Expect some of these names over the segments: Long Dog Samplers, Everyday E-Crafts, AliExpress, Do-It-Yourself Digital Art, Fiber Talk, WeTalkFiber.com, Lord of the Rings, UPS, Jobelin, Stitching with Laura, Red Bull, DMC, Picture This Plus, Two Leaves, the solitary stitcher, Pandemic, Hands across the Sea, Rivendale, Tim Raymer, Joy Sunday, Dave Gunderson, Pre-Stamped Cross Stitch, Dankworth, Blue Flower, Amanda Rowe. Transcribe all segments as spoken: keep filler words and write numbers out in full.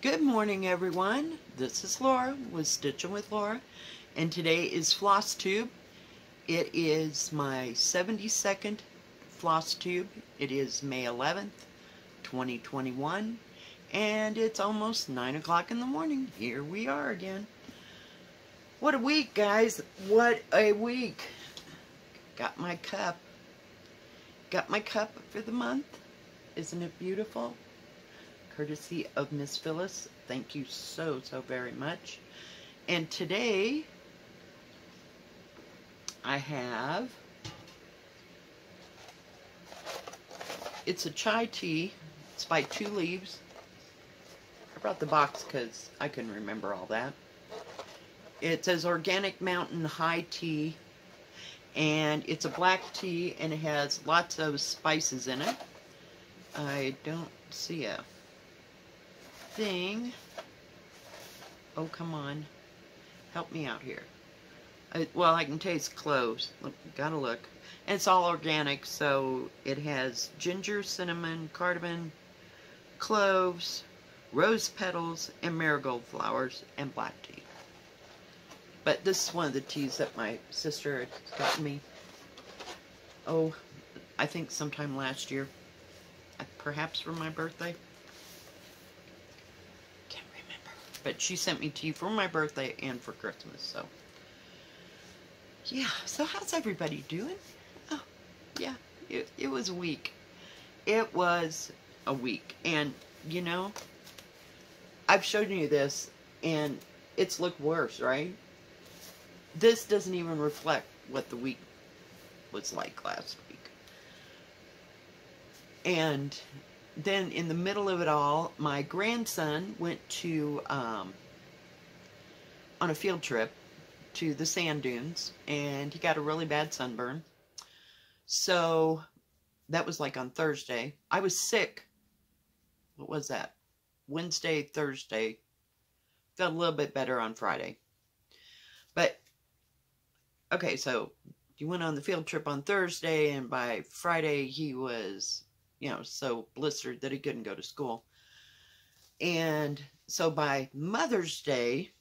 Good morning, everyone. This is Laura with Stitching with Laura, and today is Floss Tube. It is my seventy-second Floss Tube. It is May eleventh, twenty twenty-one, and it's almost nine o'clock in the morning. Here we are again. What a week, guys. What a week. Got my cup. Got my cup for the month. Isn't it beautiful? Courtesy of Miss Phyllis. Thank you so, so very much. And today, I have, it's a chai tea. It's by Two Leaves. I brought the box because I couldn't remember all that. It says Organic Mountain High Tea. And it's a black tea and it has lots of spices in it. I don't see a thing. Oh, come on. Help me out here. I, well, I can taste cloves. Look, gotta look. And it's all organic, so it has ginger, cinnamon, cardamom, cloves, rose petals, and marigold flowers, and black tea. But this is one of the teas that my sister had gotten me, oh, I think sometime last year, perhaps for my birthday. Can't remember. But she sent me tea for my birthday and for Christmas, so. Yeah, so how's everybody doing? Oh, yeah, it, it was a week. It was a week. And, you know, I've shown you this, and it's looked worse, right? This doesn't even reflect what the week was like last week. And then in the middle of it all, my grandson went to, um, on a field trip to the sand dunes, and he got a really bad sunburn. So that was like on Thursday. I was sick. What was that? Wednesday, Thursday. Felt a little bit better on Friday. But okay, so you went on the field trip on Thursday, and by Friday he was, you know, so blistered that he couldn't go to school. And so by Mother's Day,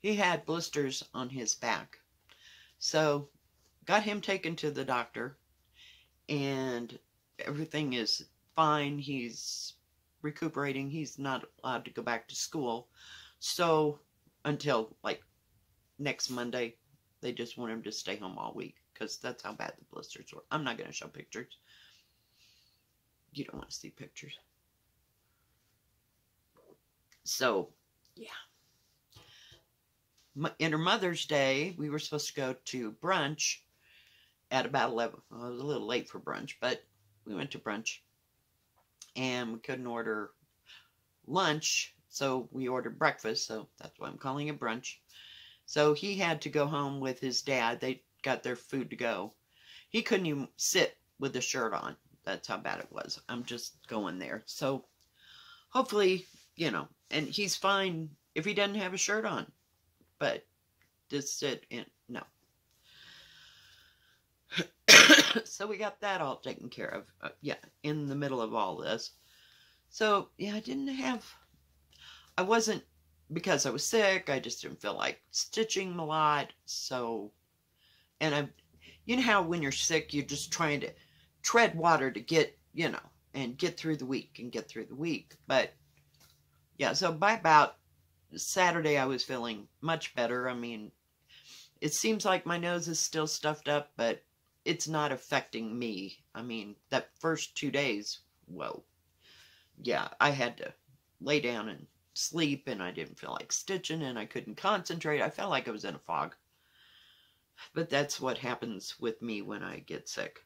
he had blisters on his back. So got him taken to the doctor, and everything is fine. He's recuperating. He's not allowed to go back to school. So until like next Monday, they just want him to stay home all week because that's how bad the blisters were. I'm not going to show pictures. You don't want to see pictures. So, yeah. In her Mother's Day, we were supposed to go to brunch at about eleven. Well, I was a little late for brunch, but we went to brunch and we couldn't order lunch. So we ordered breakfast, so that's why I'm calling it brunch. So he had to go home with his dad. They got their food to go. He couldn't even sit with the shirt on. That's how bad it was. I'm just going there. So hopefully, you know, and he's fine if he doesn't have a shirt on. But just sit in, no. So we got that all taken care of. Uh, yeah, in the middle of all this. So, yeah, I didn't have... I wasn't, because I was sick, I just didn't feel like stitching a lot, so, and I, you know how when you're sick, you're just trying to tread water to get, you know, and get through the week, and get through the week, but, yeah, so by about Saturday, I was feeling much better. I mean, it seems like my nose is still stuffed up, but it's not affecting me. I mean, that first two days, whoa, yeah, I had to lay down and sleep, and I didn't feel like stitching, and I couldn't concentrate. I felt like I was in a fog. But that's what happens with me when I get sick.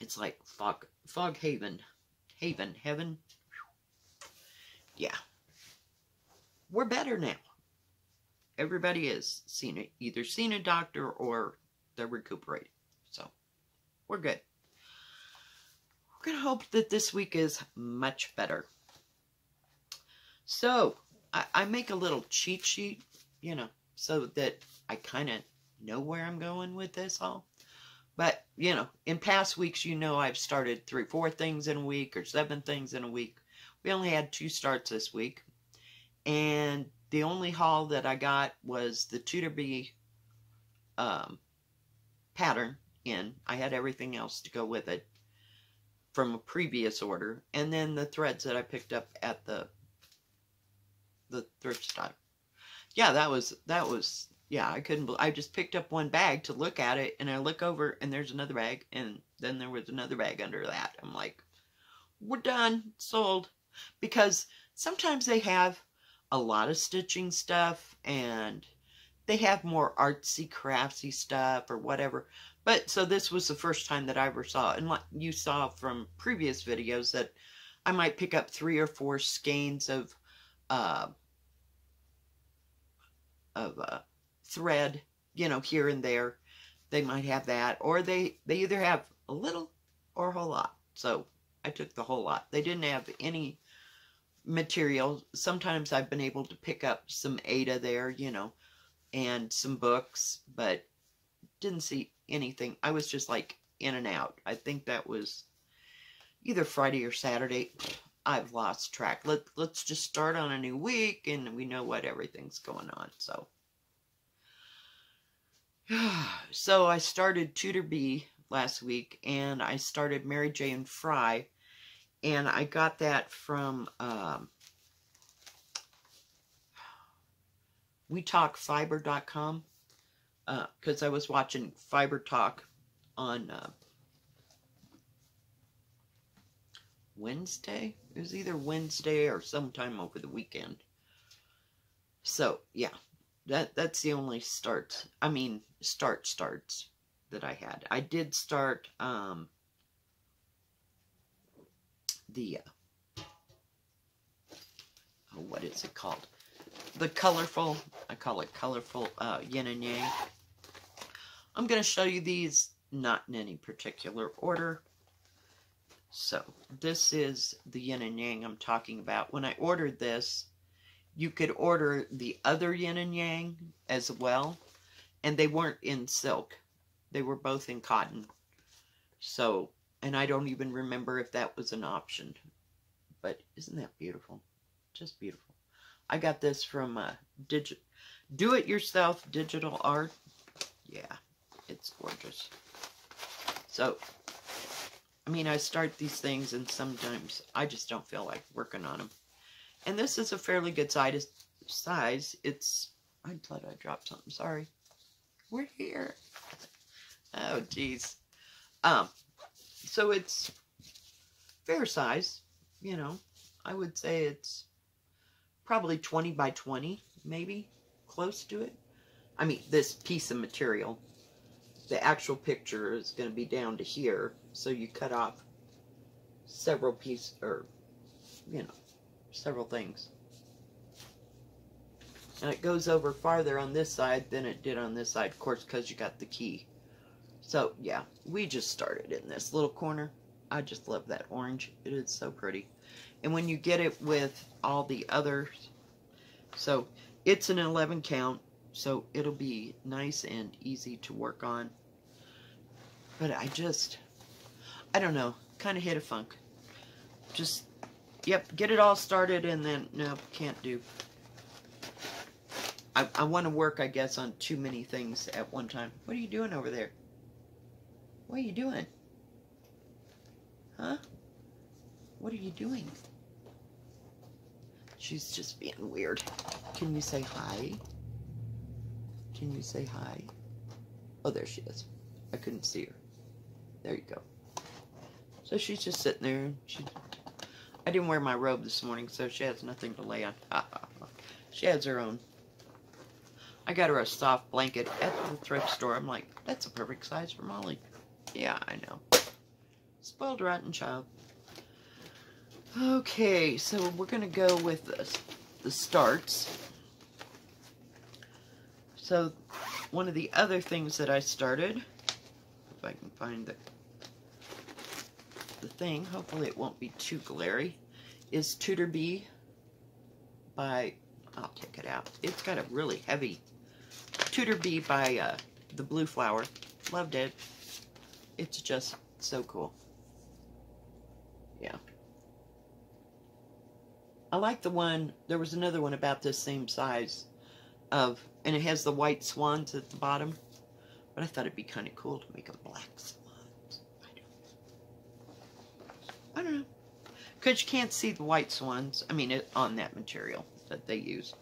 It's like fog, fog haven. Haven, heaven. Yeah. We're better now. Everybody has seen it, either seen a doctor or they're recuperating. So, we're good. We're going to hope that this week is much better. So, I, I make a little cheat sheet, you know, so that I kind of know where I'm going with this all. But, you know, in past weeks, you know, I've started three, four things in a week or seven things in a week. We only had two starts this week. And the only haul that I got was the Tudor Bee um, pattern in. I had everything else to go with it from a previous order. And then the threads that I picked up at the the thrift store. Yeah, that was, that was, yeah, I couldn't, I just picked up one bag to look at it, and I look over, and there's another bag, and then there was another bag under that. I'm like, we're done, sold. Because sometimes they have a lot of stitching stuff, and they have more artsy, craftsy stuff, or whatever. But, so this was the first time that I ever saw, and like you saw from previous videos, that I might pick up three or four skeins of, uh, of, uh, thread, you know, here and there. They might have that, or they they either have a little or a whole lot. So I took the whole lot. They didn't have any material. Sometimes I've been able to pick up some Ada there, you know, and some books, but didn't see anything. I was just like in and out. I think that was either Friday or Saturday. I've lost track. Let, let's just start on a new week, and we know what everything's going on. So So I started Tudor Bee last week, and I started Mary Jane Fry, and I got that from um, We Talk Fiber dot com, because uh, I was watching Fiber Talk on uh, Wednesday. It was either Wednesday or sometime over the weekend. So, yeah. That, that's the only start, I mean, start starts that I had. I did start, um, the, uh, oh, what is it called? The colorful, I call it colorful, uh, yin and yang. I'm going to show you these, not in any particular order. So, this is the yin and yang I'm talking about. When I ordered this, you could order the other yin and yang as well. And they weren't in silk. They were both in cotton. So, and I don't even remember if that was an option. But isn't that beautiful? Just beautiful. I got this from uh, Digi- Do-It-Yourself Digital Art. Yeah, it's gorgeous. So, I mean, I start these things and sometimes I just don't feel like working on them. And this is a fairly good size. It's, I thought I dropped something. Sorry. We're here. Oh, geez. Um, so it's fair size, you know. I would say it's probably twenty by twenty, maybe close to it. I mean, this piece of material, the actual picture is going to be down to here. So you cut off several pieces, or, you know, several things, and it goes over farther on this side than it did on this side, of course, because you got the key. So yeah, we just started in this little corner. I just love that orange. It is so pretty. And when you get it with all the others, so it's an eleven count, so it'll be nice and easy to work on. But I just, I don't know, kind of hit a funk. Just Yep, get it all started, and then, no, can't do. I, I want to work, I guess, on too many things at one time. What are you doing over there? What are you doing? Huh? What are you doing? She's just being weird. Can you say hi? Can you say hi? Oh, there she is. I couldn't see her. There you go. So she's just sitting there, and she's... I didn't wear my robe this morning, so she has nothing to lay on. She has her own. I got her a soft blanket at the thrift store. I'm like, that's a perfect size for Molly. Yeah, I know. Spoiled rotten child. Okay, so we're going to go with the, the starts. So, one of the other things that I started, if I can find the... the thing, hopefully it won't be too glary, is Tudor Bee by, I'll take it out, it's got a really heavy, Tudor Bee by uh, the Blue Flower. Loved it. it's just so cool. Yeah. I like the one, there was another one about this same size of, and it has the white swans at the bottom, but I thought it'd be kind of cool to make a black swan. I don't know. I don't know. Because you can't see the white swans, I mean, it, on that material that they use.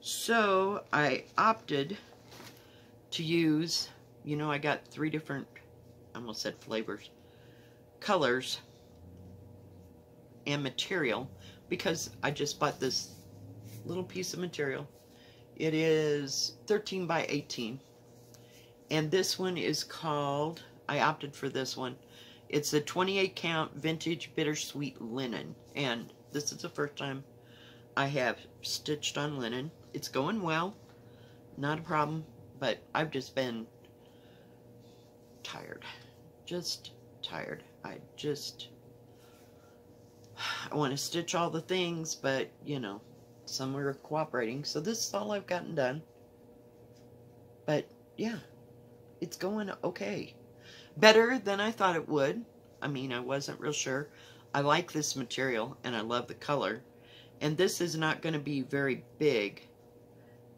So I opted to use, you know, I got three different, I almost said flavors, colors and material, because I just bought this little piece of material. It is thirteen by eighteen. And this one is called, I opted for this one. It's a twenty-eight count vintage bittersweet linen. And this is the first time I have stitched on linen. It's going well, not a problem, but I've just been tired, just tired. I just, I want to stitch all the things, but you know, some are cooperating. So this is all I've gotten done. But yeah, it's going okay. Better than I thought it would. I mean, I wasn't real sure. I like this material and I love the color. And this is not going to be very big.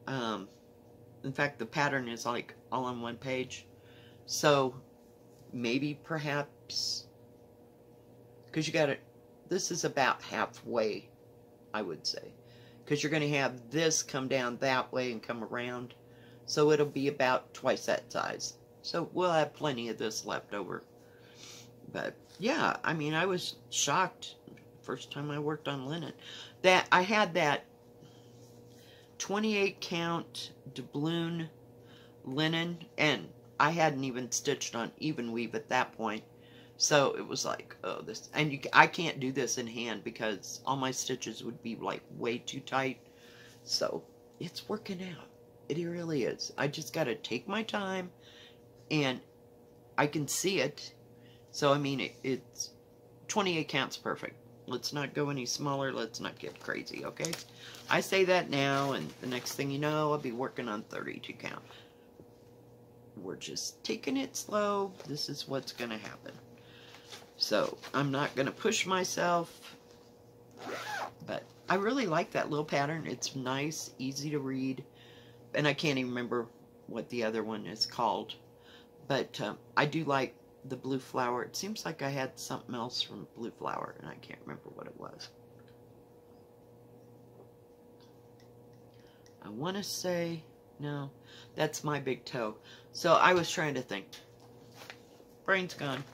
Um, in fact, the pattern is like all on one page. So maybe perhaps, because you got it, this is about halfway, I would say. Because you're going to have this come down that way and come around. So it'll be about twice that size. So we'll have plenty of this left over. But yeah, I mean, I was shocked first time I worked on linen. That I had that twenty-eight count doubloon linen, and I hadn't even stitched on even weave at that point. So it was like, oh, this, and you, I can't do this in hand because all my stitches would be like way too tight. So it's working out. It really is. I just got to take my time. And I can see it. So, I mean, it, it's twenty-eight counts perfect. Let's not go any smaller. Let's not get crazy, okay? I say that now, and the next thing you know, I'll be working on thirty-two count. We're just taking it slow. This is what's going to happen. So, I'm not going to push myself. But I really like that little pattern. It's nice, easy to read. And I can't even remember what the other one is called. But um, I do like the Blue Flower. It seems like I had something else from Blue Flower, and I can't remember what it was. I want to say, no, that's my big toe. So I was trying to think. Brain's gone.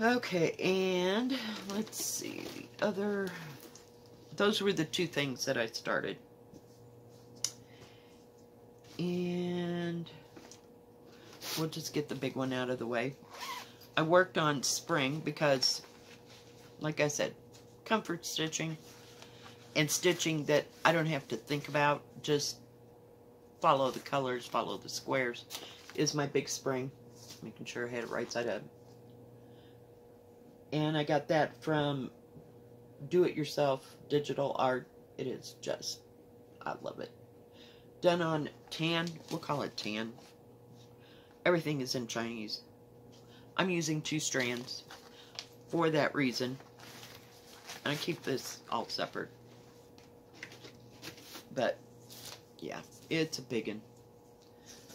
Okay, and let's see. The other, those were the two things that I started. And we'll just get the big one out of the way. I worked on spring because, like I said, comfort stitching and stitching that I don't have to think about. Just follow the colors, follow the squares is my big spring. Making sure I had it right side up. And I got that from Do-It-Yourself Digital Art. It is just, I love it. Done on tan, we'll call it tan. Everything is in Chinese. I'm using two strands for that reason. And I keep this all separate. But, yeah, it's a big one.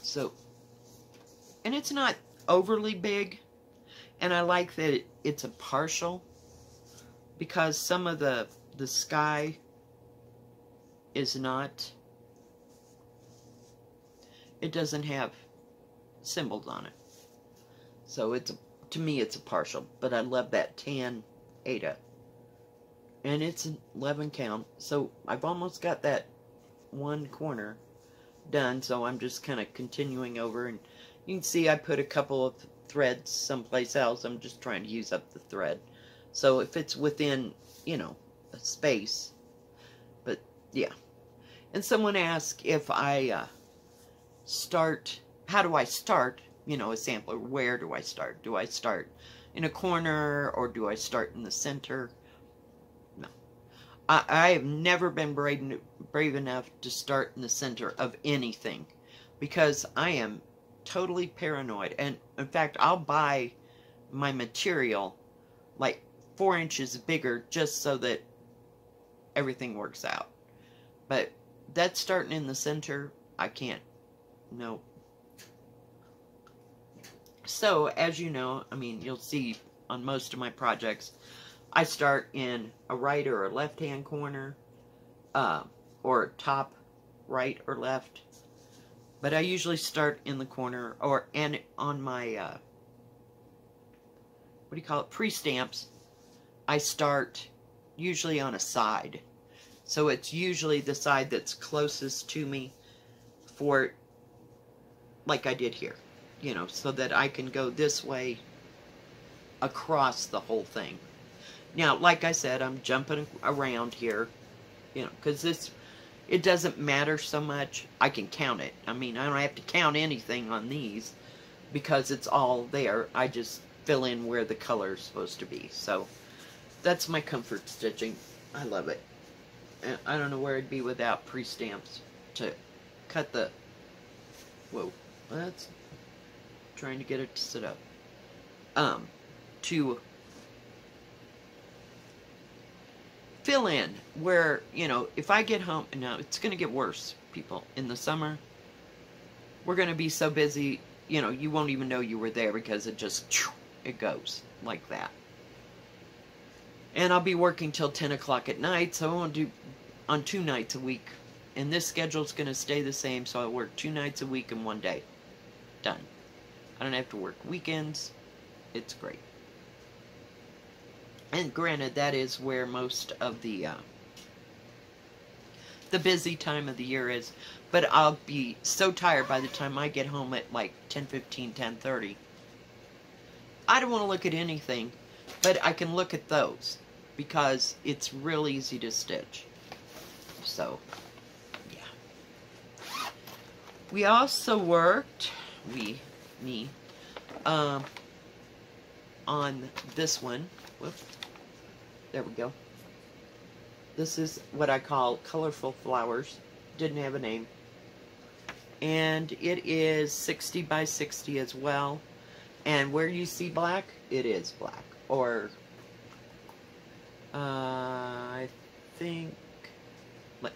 So, and it's not overly big. And I like that it, it's a partial. Because some of the, the sky is not, it doesn't have symbols on it. So it's a, to me it's a partial, but I love that tan Ada. And it's an eleven count. So I've almost got that one corner done, so I'm just kind of continuing over, and you can see I put a couple of threads someplace else. I'm just trying to use up the thread. So if it's within, you know, a space. But yeah. And someone asked if I uh, start how do I start, you know, a sampler? Where do I start? Do I start in a corner or do I start in the center? No. I, I have never been brave, brave enough to start in the center of anything because I am totally paranoid. And in fact, I'll buy my material like four inches bigger just so that everything works out. But that's starting in the center. I can't. Nope. So, as you know, I mean, you'll see on most of my projects, I start in a right or a left-hand corner, uh, or top, right, or left. But I usually start in the corner, or and on my, uh, what do you call it, pre-stamps, I start usually on a side. So it's usually the side that's closest to me for, like I did here, you know, so that I can go this way across the whole thing. Now, like I said, I'm jumping around here, you know, because this, it doesn't matter so much. I can count it. I mean, I don't have to count anything on these because it's all there. I just fill in where the color is supposed to be. So that's my comfort stitching. I love it. I don't know where I'd be without pre-stamps to cut the... Whoa. That's... Trying to get it to sit up. Um, to fill in where, you know, if I get home... No, it's going to get worse, people. In the summer, we're going to be so busy, you know, you won't even know you were there because it just... It goes like that. And I'll be working till ten o'clock at night, so I won't do on two nights a week. And this schedule's going to stay the same, so I work two nights a week and one day. Done. I don't have to work weekends. It's great. And granted, that is where most of the uh, the busy time of the year is. But I'll be so tired by the time I get home at like ten fifteen, ten thirty. I don't want to look at anything. But I can look at those because it's real easy to stitch. So, yeah. We also worked, we, me, um, on this one. Whoops. There we go. This is what I call Colorful Flowers. Didn't have a name. And it is sixty by sixty as well. And where you see black, it is black. Or, uh, I think,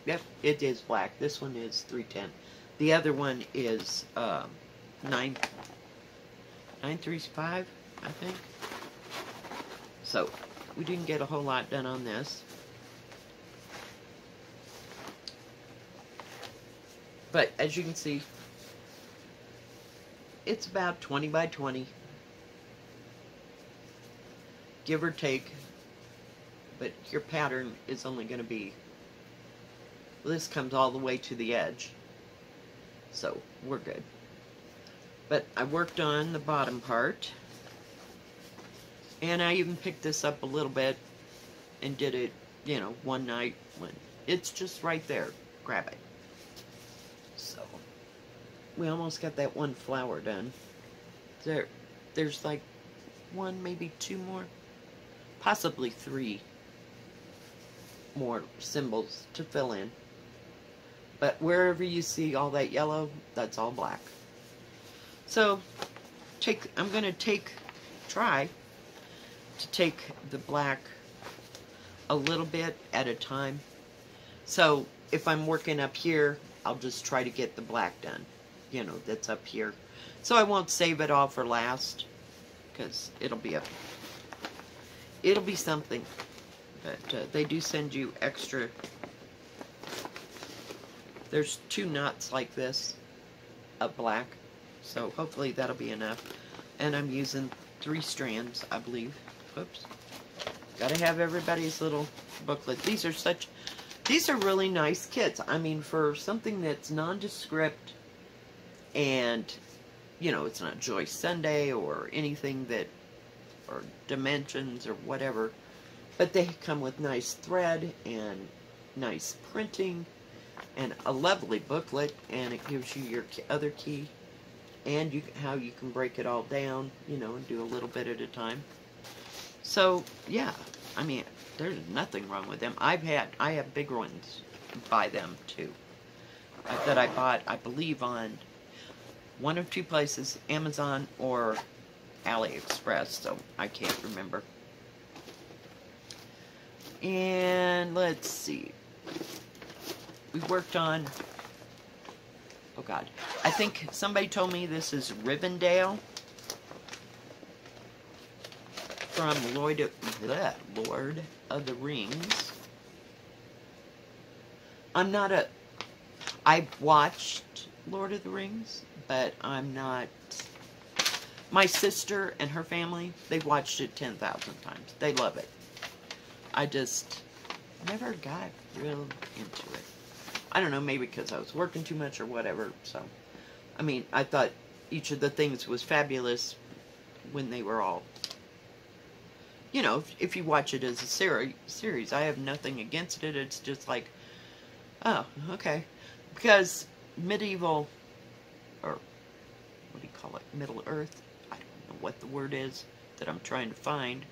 yep, it is black. This one is three ten. The other one is um, nine thirty-five, I think. So, we didn't get a whole lot done on this. But, as you can see, it's about twenty by twenty. Give or take, but your pattern is only going to be, well, this comes all the way to the edge, so we're good. But I worked on the bottom part, and I even picked this up a little bit and did it, you know, one night when it's just right there. Grab it. So, we almost got that one flower done. There, there's like one, maybe two more. Possibly three more symbols to fill in. But wherever you see all that yellow, that's all black. So, take. I'm going to take, try to take the black a little bit at a time. So, if I'm working up here, I'll just try to get the black done. You know, that's up here. So, I won't save it all for last, because it'll be up. It'll be something, but uh, they do send you extra. There's two knots like this of black, so hopefully that'll be enough. And I'm using three strands, I believe. Oops. Gotta have everybody's little booklet. These are such, these are really nice kits. I mean, for something that's nondescript and, you know, it's not Joy Sunday or anything that, or dimensions or whatever, but they come with nice thread and nice printing and a lovely booklet, and it gives you your other key and you how you can break it all down, you know, and do a little bit at a time. So yeah, I mean, there's nothing wrong with them. I've had I have big ones by them too that I bought, I believe, on one of two places, Amazon or AliExpress, so I can't remember. And let's see. We worked on, oh God, I think somebody told me this is Rivendale from Lord of, bleh, Lord of the Rings. I'm not a, I watched Lord of the Rings, but I'm not, my sister and her family, they've watched it ten thousand times. They love it. I just never got real into it. I don't know, maybe because I was working too much or whatever. So, I mean, I thought each of the things was fabulous when they were all, you know, if, if you watch it as a seri series, I have nothing against it. It's just like, oh, okay. Because medieval, or what do you call it, Middle Earth, I don't know what the word is that I'm trying to find.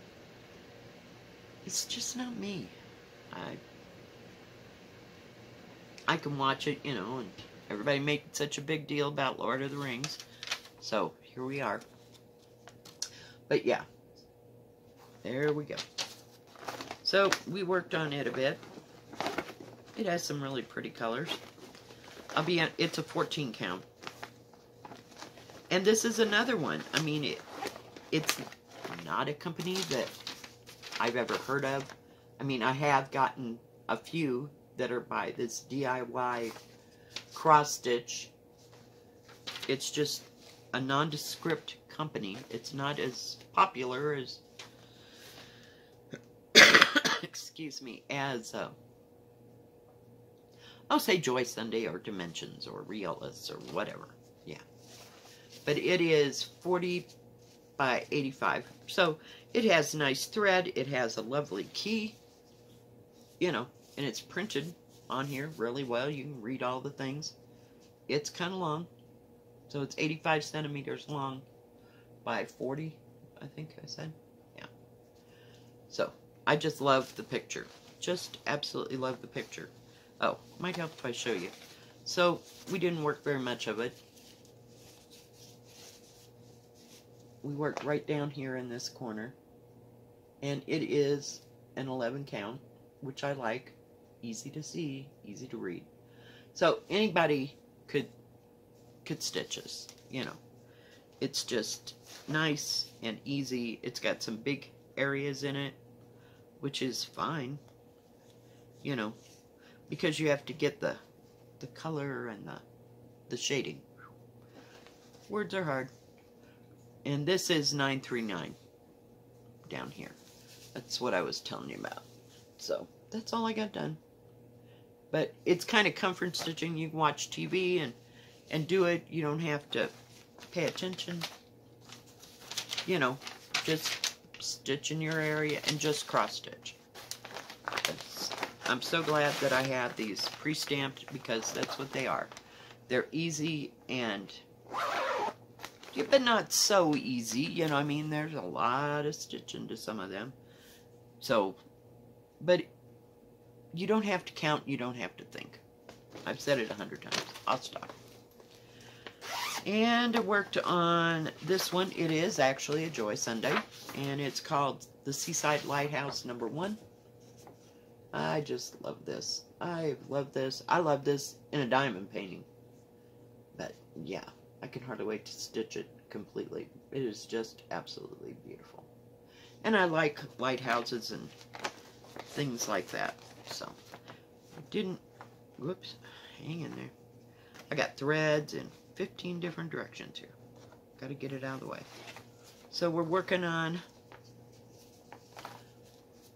It's just not me. I... I can watch it, you know, and everybody made such a big deal about Lord of the Rings. So, here we are. But, yeah. There we go. So, we worked on it a bit. It has some really pretty colors. I'll be at, it's a fourteen count. And this is another one. I mean, it, it's not a company that I've ever heard of. I mean, I have gotten a few that are by this D I Y cross stitch. It's just a nondescript company. It's not as popular as, excuse me, as uh, I'll say Joy Sunday or Dimensions or Riolis or whatever. Yeah, but it is forty by eighty-five, so it has nice thread. It has a lovely key, you know. And it's printed on here really well. You can read all the things. It's kind of long. So it's eighty-five centimeters long by forty, I think I said. Yeah. So I just love the picture. Just absolutely love the picture. Oh, might help if I show you. So we didn't work very much of it. We worked right down here in this corner. And it is an eleven count, which I like. Easy to see, easy to read. So anybody could could stitch this, you know. It's just nice and easy. It's got some big areas in it, which is fine, you know, because you have to get the the color and the the shading. Words are hard. And this is nine three nine down here. That's what I was telling you about. So that's all I got done. But it's kind of comfort stitching. You can watch T V and, and do it. You don't have to pay attention. You know, just stitch in your area and just cross stitch. That's, I'm so glad that I have these pre-stamped, because that's what they are. They're easy and, but not so easy. You know, I mean, there's a lot of stitching to some of them. So, but you don't have to count. You don't have to think. I've said it a hundred times. I'll stop. And I worked on this one. It is actually a Joy Sunday. And it's called The Seaside Lighthouse Number One. I just love this. I love this. I love this in a diamond painting. But, yeah. I can hardly wait to stitch it completely. It is just absolutely beautiful. And I like lighthouses and things like that. So I didn't, whoops, hang in there. I got threads in fifteen different directions here. Got to get it out of the way. So we're working on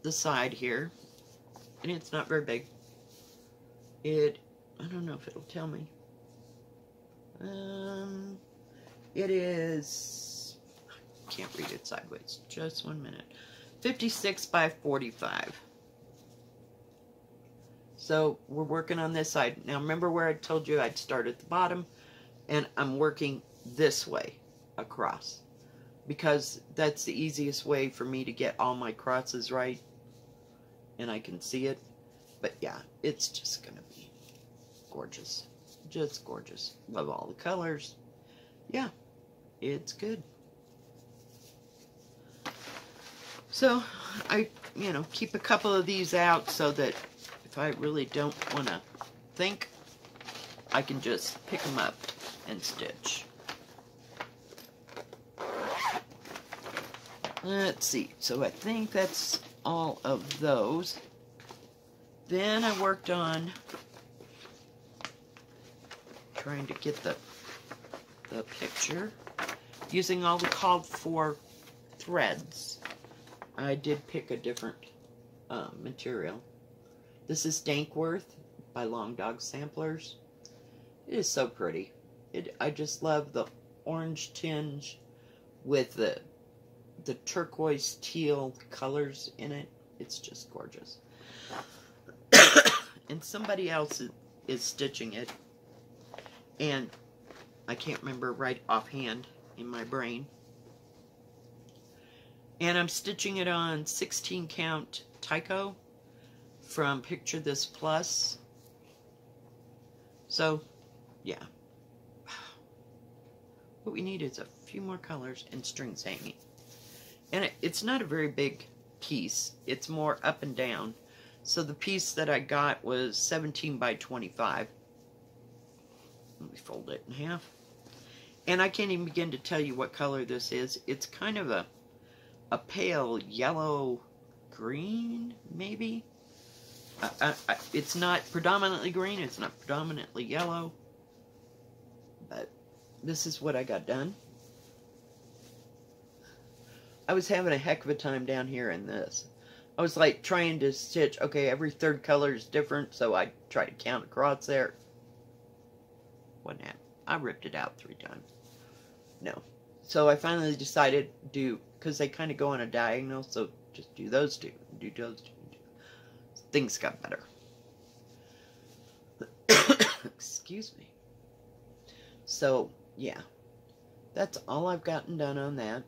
the side here, and it's not very big. It, I don't know if it'll tell me. Um, it is, I can't read it sideways. Just one minute. fifty-six by forty-five. So we're working on this side. Now remember where I told you I'd start at the bottom, and I'm working this way across, because that's the easiest way for me to get all my crosses right, and I can see it. But yeah, it's just going to be gorgeous. Just gorgeous. Love all the colors. yeah, it's good. So I, you know, keep a couple of these out so that if I really don't want to think, I can just pick them up and stitch. Let's see, so I think that's all of those. Then I worked on trying to get the, the picture using all the called for threads. I did pick a different uh, material. This is Dankworth by Long Dog Samplers. It is so pretty. It, I just love the orange tinge with the the turquoise teal colors in it. It's just gorgeous. And somebody else is, is stitching it, and I can't remember right offhand in my brain. And I'm stitching it on sixteen count Tyco from Picture This Plus. So, yeah. What we need is a few more colors and strings hanging. And it, it's not a very big piece. It's more up and down. So the piece that I got was seventeen by twenty-five. Let me fold it in half. And I can't even begin to tell you what color this is. It's kind of a, a pale yellow green, maybe? I, I, I, it's not predominantly green. It's not predominantly yellow. But this is what I got done. I was having a heck of a time down here in this. I was like trying to stitch, okay, every third color is different, so I tried to count across there. What happened? I ripped it out three times. No. So I finally decided to do, because they kind of go on a diagonal, so just do those two, do those two. Do. Things got better. Excuse me. So, yeah. That's all I've gotten done on that.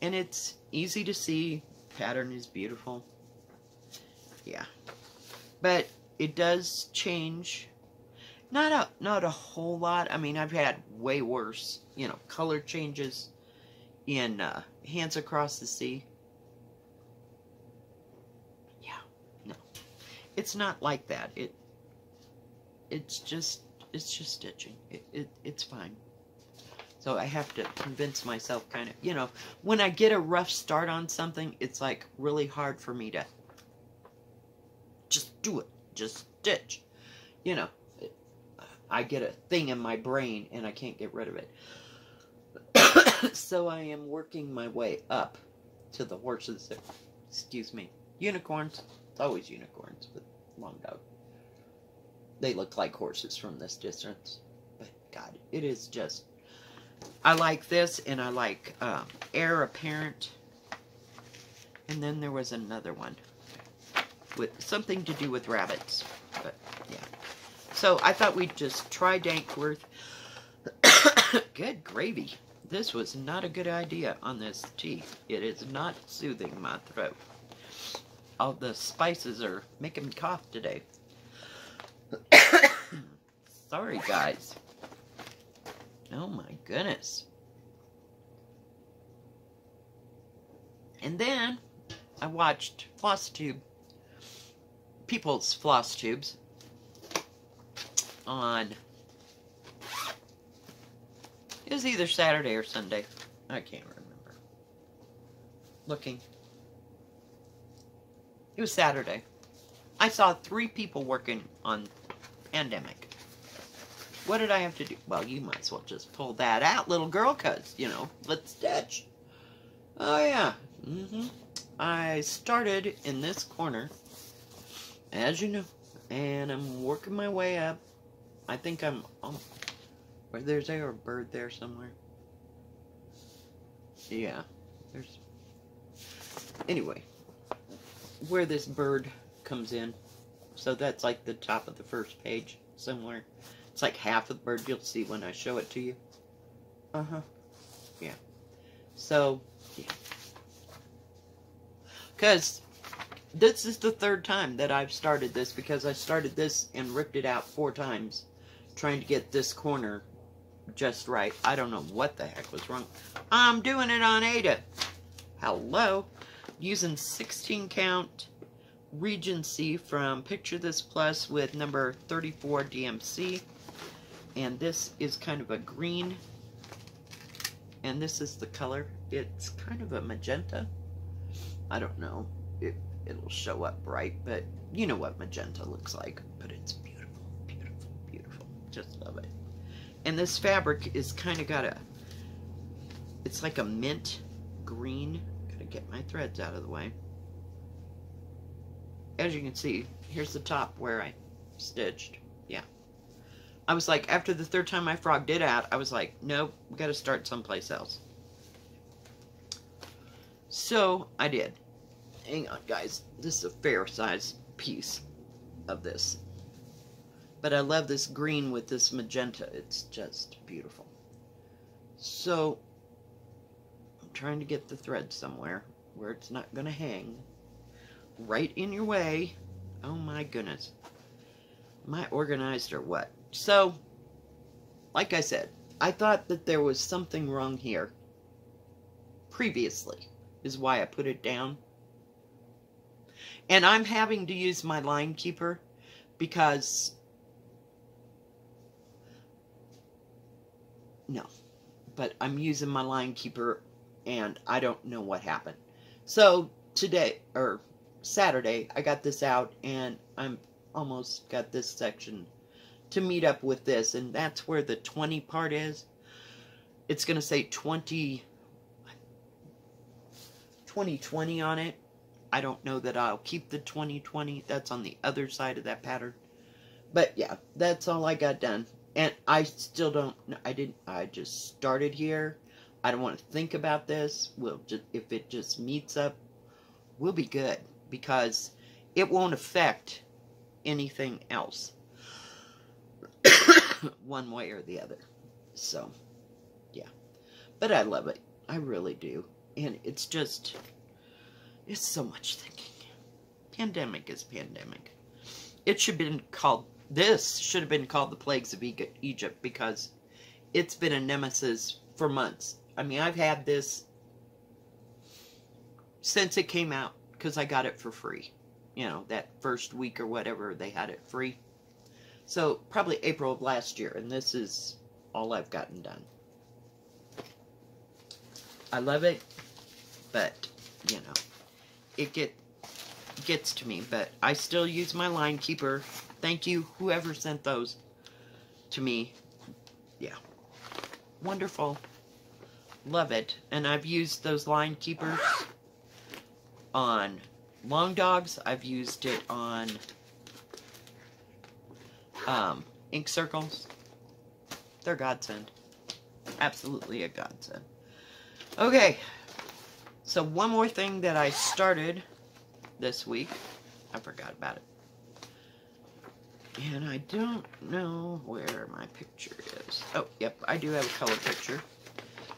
And it's easy to see. Pattern is beautiful. Yeah. But it does change. Not a, not a whole lot. I mean, I've had way worse, you know, color changes in uh, Hands Across the Sea. Yeah. No. It's not like that. It. It's just, it's just stitching. It, it, it's fine. So I have to convince myself, kind of, you know, when I get a rough start on something, it's like really hard for me to just do it, just stitch. You know, it, I get a thing in my brain and I can't get rid of it. So I am working my way up to the horses, excuse me, unicorns. It's always unicorns with Long Dog. They look like horses from this distance, but God, it is just... I like this, and I like um, Air Apparent. And then there was another one with something to do with rabbits. But, yeah. So, I thought we'd just try Dankworth. Good gravy. This was not a good idea on this tea. It is not soothing my throat. All the spices are making me cough today. Sorry, guys. Oh my goodness. And then I watched Floss Tube, people's Floss Tubes on, it was either Saturday or Sunday. I can't remember. Looking. It was Saturday. I saw three people working on Pandemic. What did I have to do? Well, you might as well just pull that out, little girl, because, you know, let's stitch. Oh, yeah. Mm-hmm. I started in this corner, as you know, and I'm working my way up. I think I'm... Oh, there's there a bird there somewhere? Yeah. There's... Anyway, where this bird comes in. So that's like the top of the first page somewhere. It's like half of the bird you'll see when I show it to you. Uh-huh. Yeah. So, yeah. Because this is the third time that I've started this, because I started this and ripped it out four times trying to get this corner just right. I don't know what the heck was wrong. I'm doing it on Ada. Hello. Using sixteen count Regency from Picture This Plus with number thirty-four D M C. And this is kind of a green. And this is the color. It's kind of a magenta. I don't know if it'll show up bright, but you know what magenta looks like. But it's beautiful, beautiful, beautiful. Just love it. And this fabric is kind of got a, it's like a mint green. Gotta get my threads out of the way. As you can see, here's the top where I stitched. Yeah. I was like, after the third time I frogged it out, I was like, nope, we got to start someplace else. So I did. Hang on, guys. This is a fair size piece of this. But I love this green with this magenta. It's just beautiful. So I'm trying to get the thread somewhere where it's not going to hang right in your way. Oh my goodness. Am I organized or what? So, like I said, I thought that there was something wrong here previously, is why I put it down. And I'm having to use my line keeper because, no, but I'm using my line keeper and I don't know what happened. So today, or Saturday, I got this out and I'm almost got this section to meet up with this, and that's where the twenty part is. It's going to say twenty, twenty twenty on it. I don't know that I'll keep the twenty twenty. That's on the other side of that pattern. But yeah, that's all I got done. And I still don't, I didn't, I just started here. I don't want to think about this. We'll just, if it just meets up, we'll be good because it won't affect anything else. One way or the other. So, yeah. But I love it. I really do. And it's just, it's so much thinking. Pandemic is pandemic. It should have been called, this should have been called the Plagues of Egypt because it's been a nemesis for months. I mean, I've had this since it came out because I got it for free. You know, that first week or whatever, they had it free. So, probably April of last year, and this is all I've gotten done. I love it, but, you know, it get, gets to me, but I still use my line keeper. Thank you, whoever sent those to me. Yeah. Wonderful. Love it. And I've used those line keepers on Long Dogs. I've used it on Um, ink circles. They're godsend. Absolutely a godsend. Okay. So one more thing that I started this week. I forgot about it. And I don't know where my picture is. Oh, yep. I do have a color picture.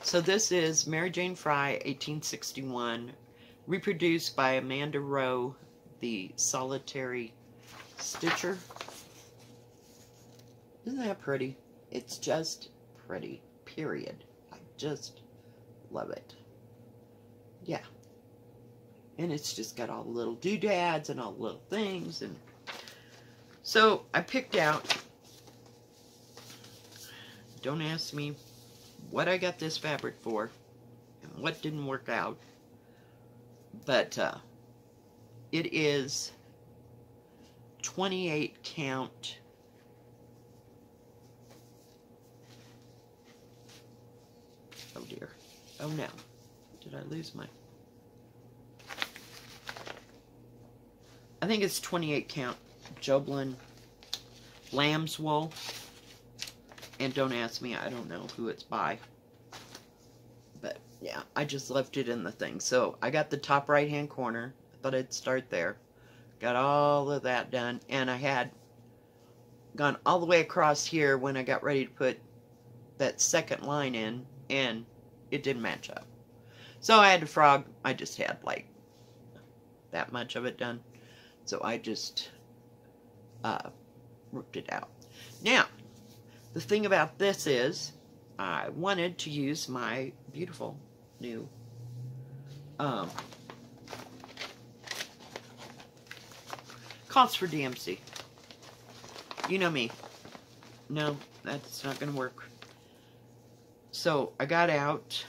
So this is Mary Jane Fry, eighteen sixty-one. Reproduced by Amanda Rowe, the solitary stitcher. Isn't that pretty? It's just pretty, period. I just love it. Yeah. And it's just got all the little doodads and all the little things. And so I picked out, don't ask me what I got this fabric for and what didn't work out. But uh, it is twenty-eight count. Oh dear. Oh no. Did I lose my? I think it's twenty-eight count Jobelin lamb's wool. And don't ask me. I don't know who it's by. But yeah, I just left it in the thing. So I got the top right hand corner. I thought I'd start there. Got all of that done. And I had gone all the way across here when I got ready to put that second line in. And it didn't match up. So I had to frog. I just had like that much of it done. So I just uh, worked it out. Now, the thing about this is I wanted to use my beautiful new um, calls for D M C. You know me. No, that's not going to work. So I got out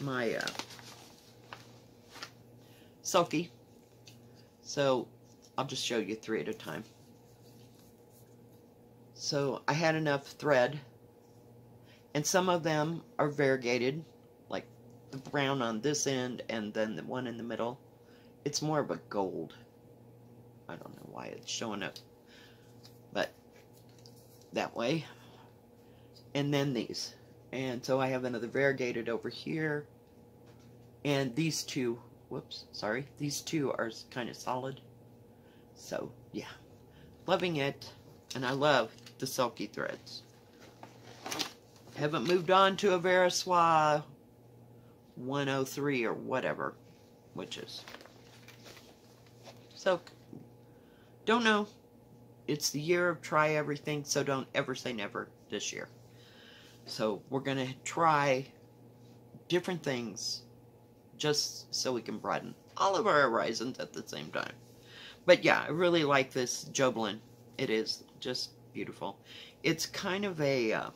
my uh, sulky. So I'll just show you three at a time. So I had enough thread, and some of them are variegated, like the brown on this end and then the one in the middle. It's more of a gold. I don't know why it's showing up, but that way. And then these. And so I have another variegated over here. And these two, whoops, sorry, these two are kind of solid. So yeah, loving it. And I love the silky threads. Haven't moved on to a Veriswa one oh three or whatever, which is silk. Don't know. It's the year of try everything, so don't ever say never this year. So we're going to try different things just so we can broaden all of our horizons at the same time. But yeah, I really like this Joblin. It is just beautiful. It's kind of a, uh,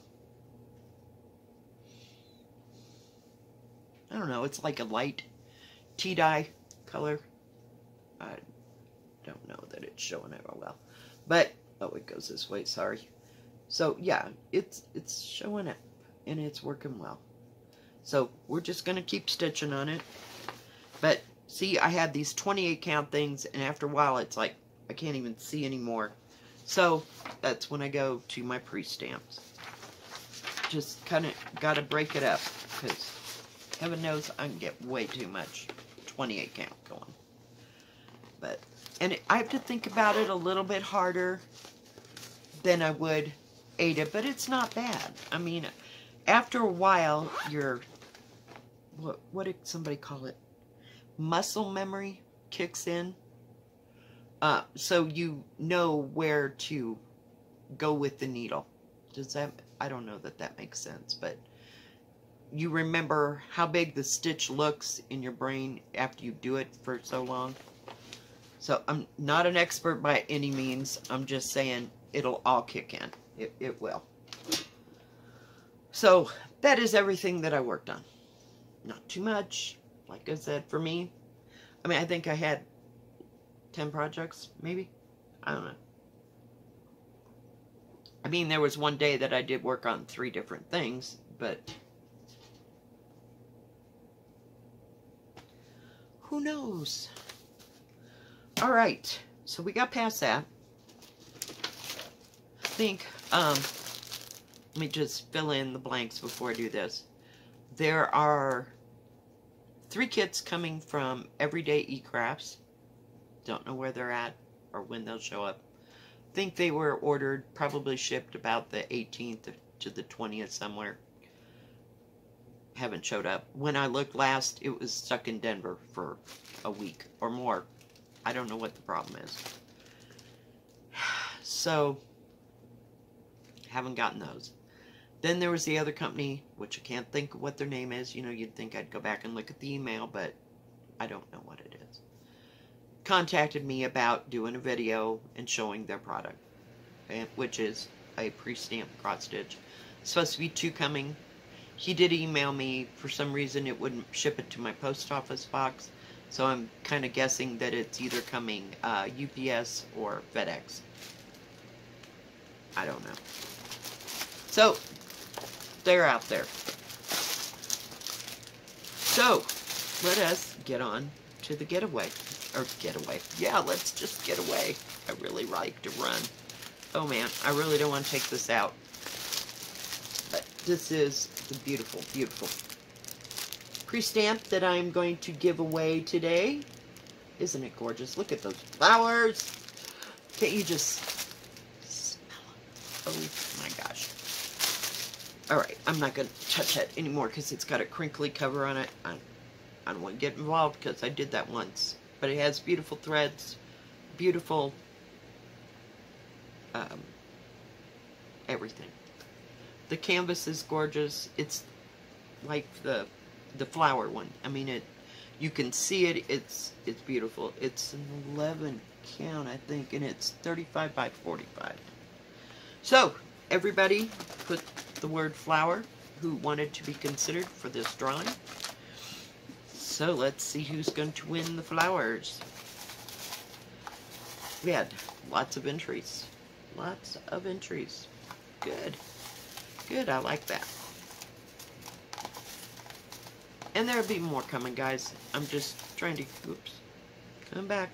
I don't know, it's like a light tea dye color. I don't know that it's showing ever well. But, oh, it goes this way, sorry. So, yeah, it's, it's showing up, and it's working well. So, we're just going to keep stitching on it. But, see, I had these twenty-eight count things, and after a while, it's like, I can't even see anymore. So, that's when I go to my pre-stamps. Just kind of got to break it up, because heaven knows I can get way too much twenty-eight count going. But, and it, I have to think about it a little bit harder than I would Ada, but it's not bad. I mean, after a while, your, what, what did somebody call it? Muscle memory kicks in. Uh, so you know where to go with the needle. Does that, I don't know that that makes sense, but you remember how big the stitch looks in your brain after you do it for so long. So I'm not an expert by any means. I'm just saying it'll all kick in. It, it will. So that is everything that I worked on. Not too much. Like I said, for me, I mean, I think I had ten projects, maybe. I don't know. I mean, there was one day that I did work on three different things, but who knows? All right, so we got past that. I think, um, let me just fill in the blanks before I do this. There are three kits coming from Everyday E-Crafts. Don't know where they're at or when they'll show up. I think they were ordered, probably shipped about the eighteenth to the twentieth somewhere. Haven't showed up. When I looked last, it was stuck in Denver for a week or more. I don't know what the problem is. So, haven't gotten those. Then there was the other company, which I can't think of what their name is. You know, you'd think I'd go back and look at the email, but I don't know what it is. Contacted me about doing a video and showing their product, which is a pre-stamp cross stitch. It's supposed to be two coming. He did email me. For some reason, it wouldn't ship it to my post office box. So I'm kind of guessing that it's either coming uh, U P S or FedEx. I don't know. So, they're out there. So, let us get on to the getaway. Or getaway. Yeah, let's just get away. I really like to run. Oh man, I really don't want to take this out. But this is the beautiful, beautiful pre-stamp that I'm going to give away today. Isn't it gorgeous? Look at those flowers. Can't you just smell it? Oh my gosh. Alright, I'm not going to touch that anymore because it's got a crinkly cover on it. I, I don't want to get involved because I did that once. But it has beautiful threads, beautiful um, everything. The canvas is gorgeous. It's like the the flower one. I mean, it you can see it. It's it's beautiful. It's an eleven count, I think, and it's thirty-five by forty-five. So everybody put the word flower who wanted to be considered for this drawing. So let's see who's going to win the flowers. We had lots of entries. Lots of entries. Good. Good, I like that. And there'll be more coming, guys. I'm just trying to, oops, come back.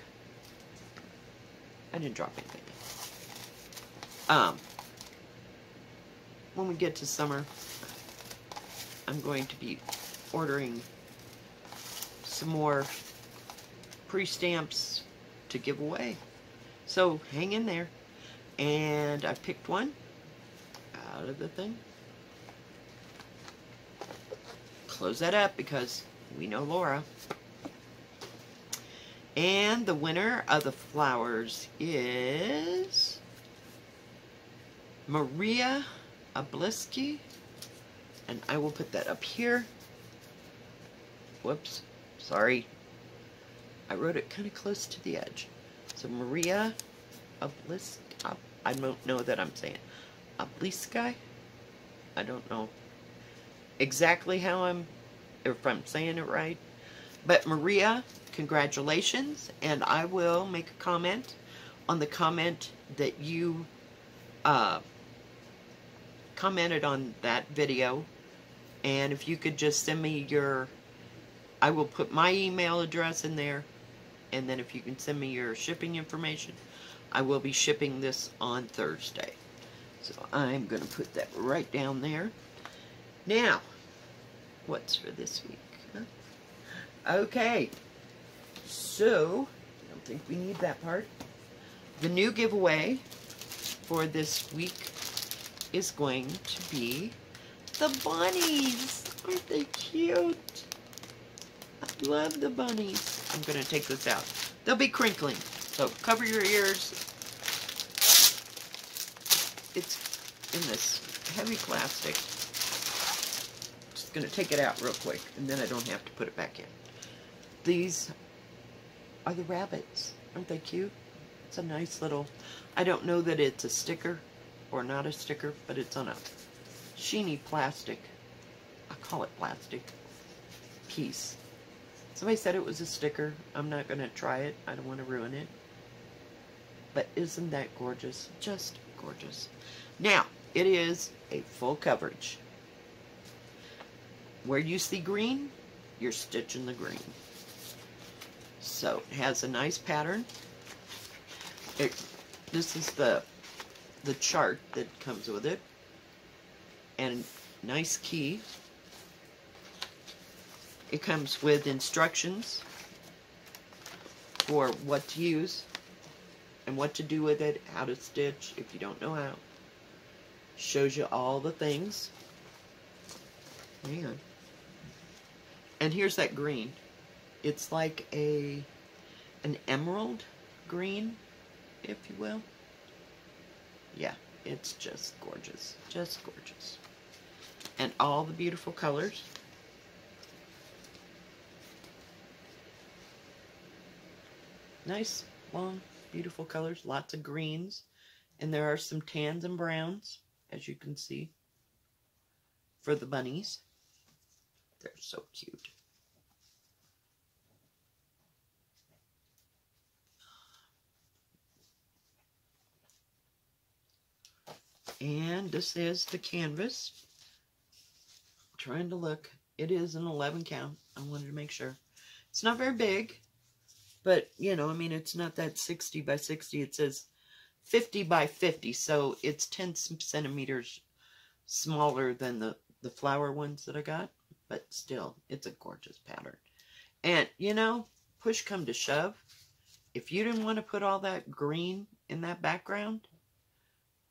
I didn't drop anything. Um, when we get to summer, I'm going to be ordering some more pre-stamps to give away. So hang in there. And I picked one out of the thing. Close that up because we know Laura. And the winner of the flowers is Maria Obliski. And I will put that up here. Whoops, sorry. I wrote it kind of close to the edge. So Maria Obliski. I don't know that I'm saying Obliski. I don't know exactly how I'm, if I'm saying it right. But Maria, congratulations, and I will make a comment on the comment that you uh, commented on that video. And if you could just send me your, I will put my email address in there, and then if you can send me your shipping information, I will be shipping this on Thursday. So I'm going to put that right down there. Now, what's for this week? Huh? Okay, so I don't think we need that part. The new giveaway for this week is going to be the bunnies. Aren't they cute? I love the bunnies. I'm going to take this out. They'll be crinkling, so cover your ears. It's in this heavy plastic. Going to take it out real quick, and then I don't have to put it back in. These are the rabbits. Aren't they cute? It's a nice little, I don't know that it's a sticker or not a sticker, but it's on a sheeny plastic, I call it plastic, piece. Somebody said it was a sticker. I'm not going to try it. I don't want to ruin it. But isn't that gorgeous? Just gorgeous. Now, it is a full coverage. Where you see green, you're stitching the green. So it has a nice pattern. It, this is the the chart that comes with it, and nice key. It comes with instructions for what to use and what to do with it, how to stitch if you don't know how. Shows you all the things. Hang on. And here's that green. It's like a an emerald green, if you will. Yeah, it's just gorgeous. Just gorgeous. And all the beautiful colors. Nice, long, beautiful colors. Lots of greens. And there are some tans and browns, as you can see, for the bunnies. They're so cute. And this is the canvas. I'm trying to look. It is an eleven count. I wanted to make sure. It's not very big, but you know, I mean, it's not that sixty by sixty. It says fifty by fifty, so it's ten centimeters smaller than the, the flower ones that I got. But still, it's a gorgeous pattern. And, you know, push come to shove, if you didn't want to put all that green in that background,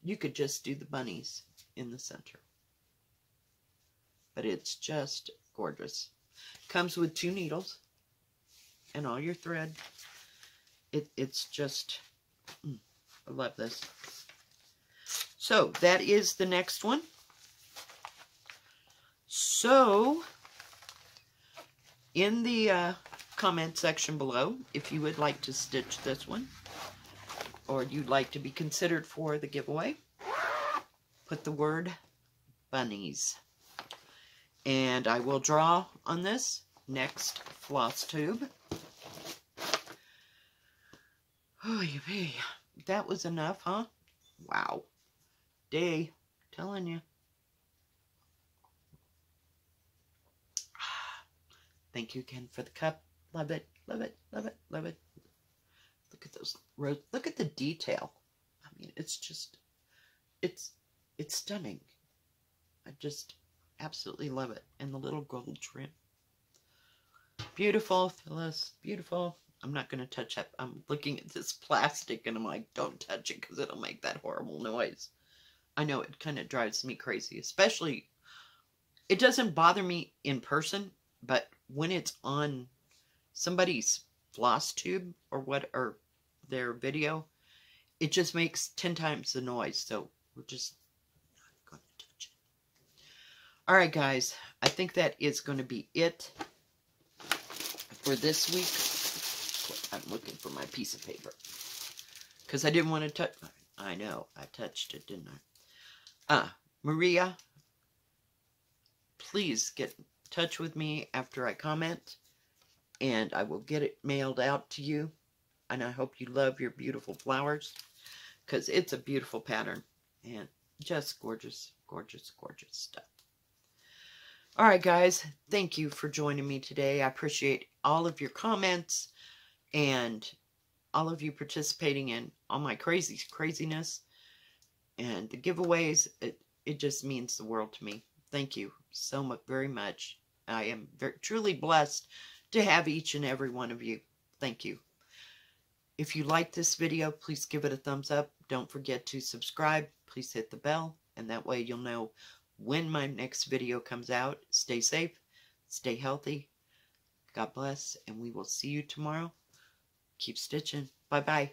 you could just do the bunnies in the center. But it's just gorgeous. Comes with two needles and all your thread. It, it's just, mm, I love this. So that is the next one. So, in the uh, comment section below, if you would like to stitch this one, or you'd like to be considered for the giveaway, put the word bunnies. And I will draw on this next floss tube. Oh, yippee. That was enough, huh? Wow. Day, telling you. Thank you again for the cup. Love it, love it, love it, love it. Look at those rose. Look at the detail. I mean, it's just, it's, it's stunning. I just absolutely love it. And the little gold trim. Beautiful, Phyllis. Beautiful. I'm not going to touch up. I'm looking at this plastic and I'm like, don't touch it because it'll make that horrible noise. I know it kind of drives me crazy, especially, it doesn't bother me in person, but when it's on somebody's floss tube or what, or their video, it just makes ten times the noise. So we're just not going to touch it. All right, guys, I think that is going to be it for this week. I'm looking for my piece of paper because I didn't want to touch. I know I touched it, didn't I? Uh, Maria, please get in touch with me after I comment, and I will get it mailed out to you. And I hope you love your beautiful flowers because it's a beautiful pattern and just gorgeous, gorgeous, gorgeous stuff. All right, guys, thank you for joining me today. I appreciate all of your comments. And all of you participating in all my crazy craziness and the giveaways, it, it just means the world to me. Thank you so much, very much. I am very, truly blessed to have each and every one of you. Thank you. If you like this video, please give it a thumbs up. Don't forget to subscribe. Please hit the bell, and that way you'll know when my next video comes out. Stay safe, stay healthy. God bless, and we will see you tomorrow. Keep stitching. Bye-bye.